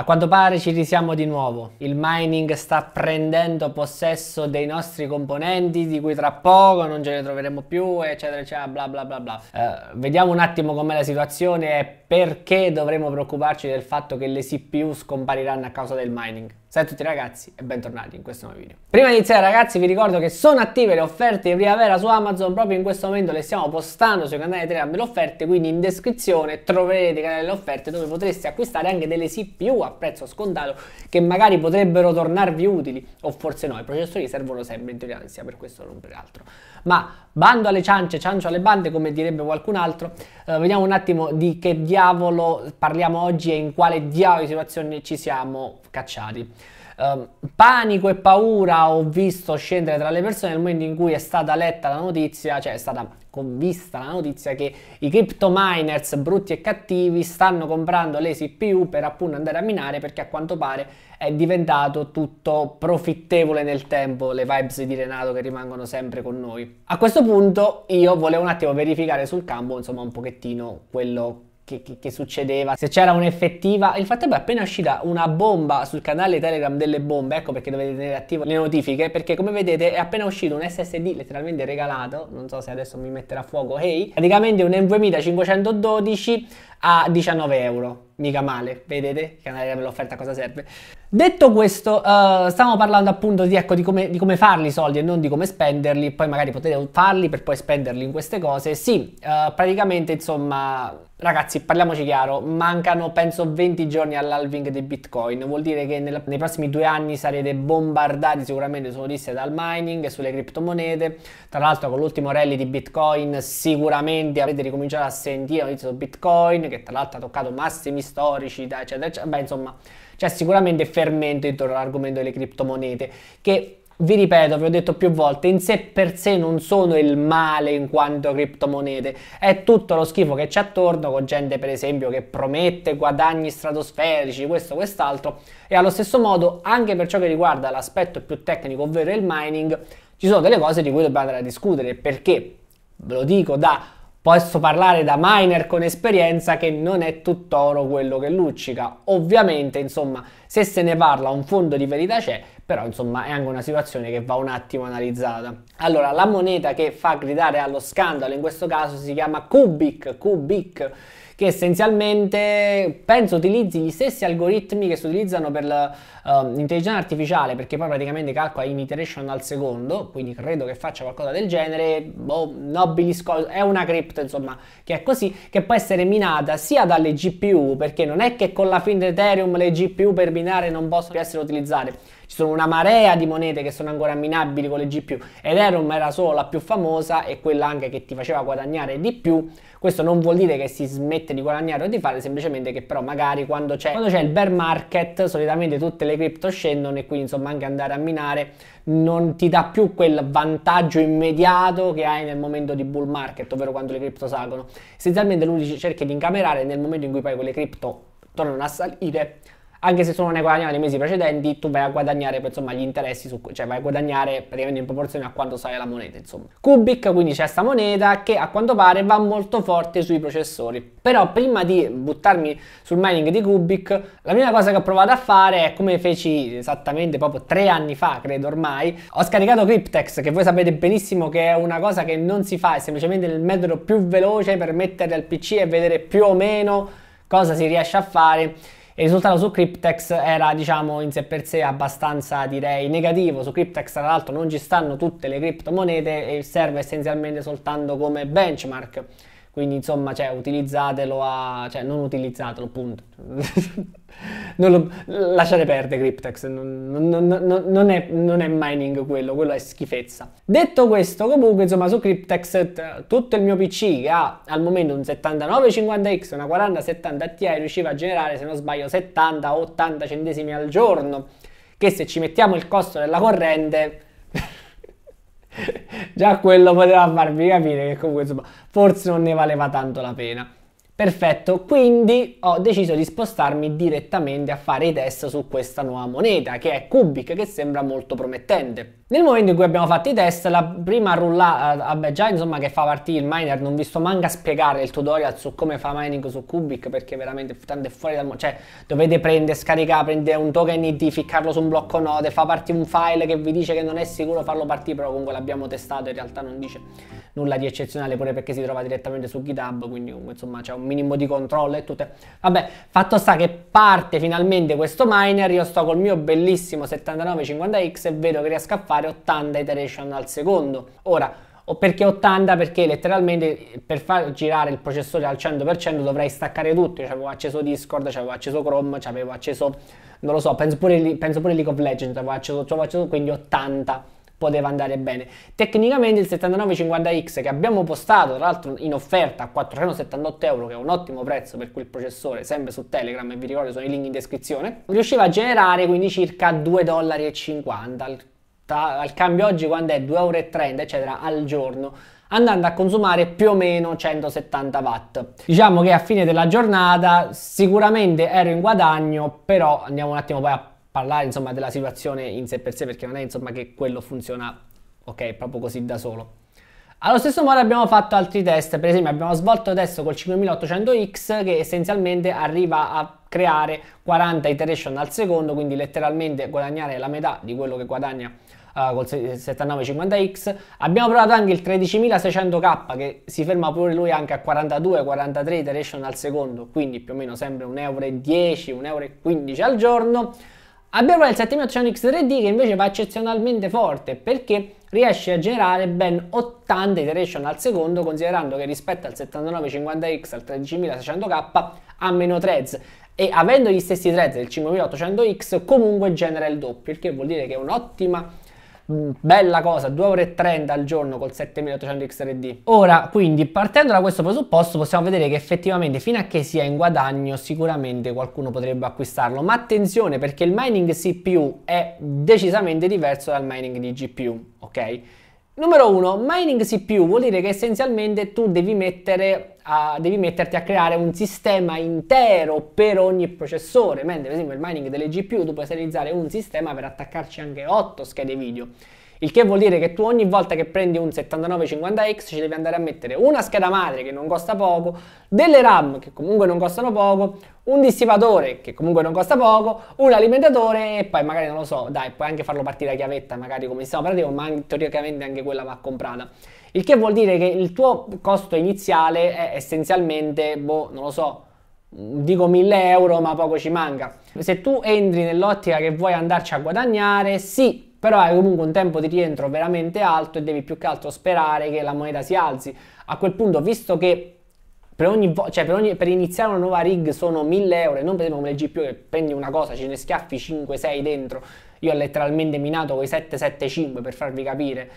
A quanto pare ci risiamo di nuovo, il mining sta prendendo possesso dei nostri componenti di cui tra poco non ce ne troveremo più eccetera eccetera bla bla bla bla. Vediamo un attimo com'è la situazione e perché dovremo preoccuparci del fatto che le CPU scompariranno a causa del mining. Ciao a tutti ragazzi e bentornati in questo nuovo video. Prima di iniziare ragazzi vi ricordo che sono attive le offerte di primavera su Amazon, proprio in questo momento le stiamo postando sui canali Telegram delle offerte, quindi in descrizione troverete i canali delle offerte dove potreste acquistare anche delle CPU a prezzo scontato che magari potrebbero tornarvi utili o forse no, i processori servono sempre in teoria sia per questo non per altro. Ma bando alle ciance, ciancio alle bande come direbbe qualcun altro, vediamo un attimo di che diavolo parliamo oggi e in quale diavolo di situazione ci siamo cacciati. Panico e paura ho visto scendere tra le persone nel momento in cui è stata letta la notizia, cioè è stata vista la notizia che i crypto miners brutti e cattivi stanno comprando le CPU per appunto andare a minare, perché a quanto pare è diventato tutto profittevole nel tempo, le vibes di Renato che rimangono sempre con noi. A questo punto io volevo un attimo verificare sul campo insomma un pochettino quello che succedeva, se c'era un'effettiva. Il fatto è appena uscita una bomba sul canale Telegram delle bombe, ecco perché dovete tenere attive le notifiche, perché come vedete è appena uscito un SSD letteralmente regalato, non so se adesso mi metterà a fuoco, hey, praticamente un M2512 a 19 euro, mica male, vedete? Il canale dell'offerta a cosa serve. Detto questo, stiamo parlando appunto di come farli i soldi e non di come spenderli, poi magari potete farli per poi spenderli in queste cose. Sì, praticamente insomma ragazzi parliamoci chiaro, mancano penso 20 giorni all'halving di Bitcoin, vuol dire che nei prossimi 2 anni sarete bombardati sicuramente su notizie dal mining e sulle criptomonete. Tra l'altro con l'ultimo rally di Bitcoin sicuramente avete ricominciato a sentire notizie su Bitcoin, che tra l'altro ha toccato massimi storici eccetera eccetera. Beh insomma c'è sicuramente fermento intorno all'argomento delle criptomonete che, vi ripeto, vi ho detto più volte, in sé per sé non sono il male in quanto criptomonete, è tutto lo schifo che c'è attorno, con gente per esempio che promette guadagni stratosferici, questo quest'altro. E allo stesso modo anche per ciò che riguarda l'aspetto più tecnico, ovvero il mining, ci sono delle cose di cui dobbiamo andare a discutere, perché ve lo dico posso parlare da miner con esperienza che non è tutt'oro quello che luccica. Ovviamente insomma se se ne parla un fondo di verità c'è, però insomma è anche una situazione che va un attimo analizzata. Allora la moneta che fa gridare allo scandalo in questo caso si chiama Qubic, che essenzialmente penso utilizzi gli stessi algoritmi che si utilizzano per l'intelligenza artificiale, perché poi praticamente calcola in iteration al secondo, quindi credo che faccia qualcosa del genere. Boh, nobili scopi, è una cripto insomma che è così, che può essere minata sia dalle GPU, perché non è che con la fine di Ethereum le GPU per minare non possono più essere utilizzate, ci sono una marea di monete che sono ancora minabili con le GPU, Ethereum era solo la più famosa e quella anche che ti faceva guadagnare di più. Questo non vuol dire che si smette di guadagnare o di fare, semplicemente che però magari quando c'è il bear market solitamente tutte le cripto scendono e quindi insomma anche andare a minare non ti dà più quel vantaggio immediato che hai nel momento di bull market, ovvero quando le cripto salgono. Essenzialmente lui cerca di incamerare nel momento in cui poi quelle cripto tornano a salire, anche se tu non hai guadagnato nei mesi precedenti, tu vai a guadagnare insomma gli interessi, cioè vai a guadagnare praticamente in proporzione a quanto sale la moneta insomma. Qubic, quindi c'è sta moneta che a quanto pare va molto forte sui processori. Però prima di buttarmi sul mining di Qubic, la prima cosa che ho provato a fare è, come feci esattamente proprio 3 anni fa credo ormai, ho scaricato Kryptex, che voi sapete benissimo che è una cosa che non si fa, è semplicemente il metodo più veloce per metterli al PC e vedere più o meno cosa si riesce a fare. Il risultato su Kryptex era diciamo in sé per sé abbastanza, direi, negativo. Su Kryptex tra l'altro non ci stanno tutte le criptomonete e serve essenzialmente soltanto come benchmark, quindi insomma cioè, utilizzatelo cioè non utilizzatelo appunto lasciate perdere Kryptex, non è mining quello è schifezza. Detto questo, comunque insomma su Kryptex tutto il mio PC che ha al momento un 7950X, una 4070 Ti riusciva a generare se non sbaglio 70-80 centesimi al giorno, che se ci mettiamo il costo della corrente già quello poteva farvi capire che comunque insomma forse non ne valeva tanto la pena. Perfetto, quindi ho deciso di spostarmi direttamente a fare i test su questa nuova moneta che è Qubic, che sembra molto promettente. Nel momento in cui abbiamo fatto i test, la prima rullata, vabbè già insomma che fa partire il miner, non vi sto manca a spiegare il tutorial su come fa mining su Qubic perché veramente tanto è fuori dal cioè dovete prendere, scaricare, prendere un token ID, ficcarlo su un blocco note, fa partire un file che vi dice che non è sicuro farlo partire, però comunque l'abbiamo testato, in realtà non dice nulla di eccezionale pure perché si trova direttamente su Github, quindi comunque insomma c'è un minimo di controllo e tutto. Vabbè, fatto sta che parte finalmente questo miner, io sto col mio bellissimo 7950X e vedo che riesco a fare 80 iteration al secondo. Ora, perché 80? Perché letteralmente per far girare il processore al 100% dovrei staccare tutto. Io avevo acceso Discord, avevo acceso Chrome, avevo acceso, non lo so, penso pure League of Legends, avevo acceso, quindi 80 poteva andare bene. Tecnicamente il 7950X che abbiamo postato tra l'altro in offerta a 478 euro, che è un ottimo prezzo per quel processore, sempre su Telegram, e vi ricordo sono i link in descrizione, riusciva a generare quindi circa $2,50 al cambio oggi quando è 2,30 euro eccetera al giorno, andando a consumare più o meno 170 watt. Diciamo che a fine della giornata sicuramente ero in guadagno, però andiamo un attimo poi a parlare insomma della situazione in sé per sé, perché non è insomma che quello funziona ok proprio così da solo. Allo stesso modo abbiamo fatto altri test, per esempio abbiamo svolto adesso col 5800X che essenzialmente arriva a creare 40 iteration al secondo, quindi letteralmente guadagnare la metà di quello che guadagna col 7950X. Abbiamo provato anche il 13600K che si ferma pure lui anche a 42-43 iteration al secondo, quindi più o meno sempre 1,10 euro, 1,15 euro al giorno. Abbiamo il 7800X3D che invece va eccezionalmente forte perché riesce a generare ben 80 iteration al secondo, considerando che rispetto al 7950X al 13600K ha meno threads e avendo gli stessi threads del 5800X comunque genera il doppio, il che vuol dire che è un'ottima bella cosa, 2,30 euro al giorno col 7800X3D. Ora quindi partendo da questo presupposto possiamo vedere che effettivamente fino a che sia in guadagno sicuramente qualcuno potrebbe acquistarlo, ma attenzione perché il mining CPU è decisamente diverso dal mining di GPU, ok? Numero 1, mining CPU vuol dire che essenzialmente tu devi metterti a creare un sistema intero per ogni processore, mentre per esempio il mining delle GPU tu puoi serializzare un sistema per attaccarci anche 8 schede video, il che vuol dire che tu ogni volta che prendi un 7950X ci devi andare a mettere una scheda madre che non costa poco, delle RAM che comunque non costano poco, un dissipatore che comunque non costa poco, un alimentatore e poi magari non lo so, dai, puoi anche farlo partire a chiavetta magari come sistema operativo, ma teoricamente anche quella va comprata. Il che vuol dire che il tuo costo iniziale è essenzialmente, boh, non lo so, dico 1000 euro ma poco ci manca. Se tu entri nell'ottica che vuoi andarci a guadagnare, sì, però hai comunque un tempo di rientro veramente alto e devi più che altro sperare che la moneta si alzi. A quel punto, visto che per iniziare una nuova rig sono 1000 euro e non per esempio come le GPU che prendi una cosa, ce ne schiaffi 5-6 dentro. Io ho letteralmente minato con i 775 per farvi capire,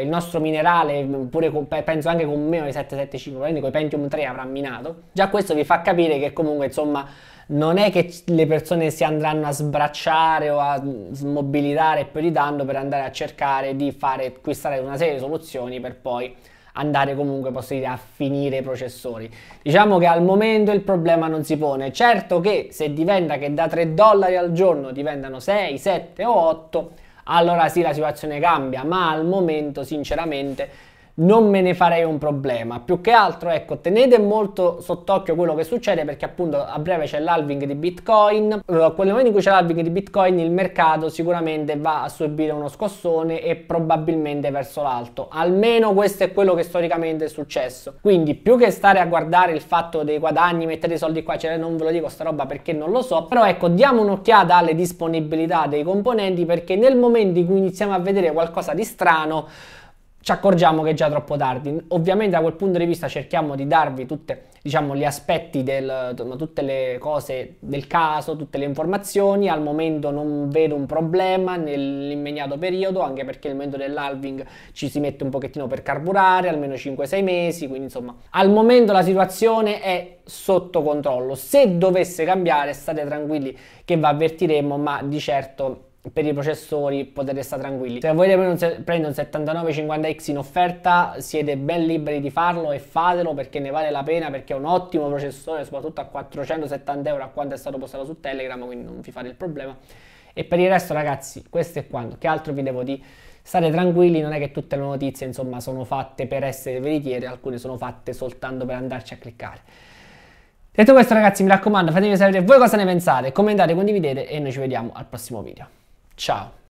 il nostro minerale pure penso anche con meno di 775, quindi con i Pentium 3 avrà minato. Già questo vi fa capire che comunque insomma non è che le persone si andranno a sbracciare o a smobilitare più di tanto per andare a cercare di acquistare una serie di soluzioni per poi andare comunque, posso dire, a finire i processori. Diciamo che al momento il problema non si pone. Certo che se diventa che da $3 al giorno diventano 6, 7 o 8, allora sì, la situazione cambia, ma al momento sinceramente non me ne farei un problema. Più che altro, ecco, tenete molto sott'occhio quello che succede, perché appunto a breve c'è l'halving di Bitcoin. Allora, nel momento in cui c'è l'halving di Bitcoin il mercato sicuramente va a subire uno scossone e probabilmente verso l'alto, almeno questo è quello che storicamente è successo. Quindi più che stare a guardare il fatto dei guadagni, mettete i soldi qua, cioè non ve lo dico sta roba perché non lo so, però ecco, diamo un'occhiata alle disponibilità dei componenti, perché nel momento in cui iniziamo a vedere qualcosa di strano ci accorgiamo che è già troppo tardi. Ovviamente da quel punto di vista cerchiamo di darvi tutte, diciamo, gli aspetti tutte le cose del caso, tutte le informazioni. Al momento non vedo un problema nell'immediato periodo, anche perché nel momento dell'halving ci si mette un pochettino per carburare, almeno 5-6 mesi, quindi insomma al momento la situazione è sotto controllo. Se dovesse cambiare state tranquilli che vi avvertiremo, ma di certo per i processori potete stare tranquilli. Se volete prendere un 7950X in offerta siete ben liberi di farlo e fatelo, perché ne vale la pena, perché è un ottimo processore, soprattutto a 470 euro a quanto è stato postato su Telegram, quindi non vi fate il problema. E per il resto ragazzi, questo è quanto, che altro vi devo dire? State tranquilli, non è che tutte le notizie insomma sono fatte per essere veritiere, alcune sono fatte soltanto per andarci a cliccare. Detto questo ragazzi, mi raccomando, fatemi sapere voi cosa ne pensate, commentate, condividete e noi ci vediamo al prossimo video. Ciao!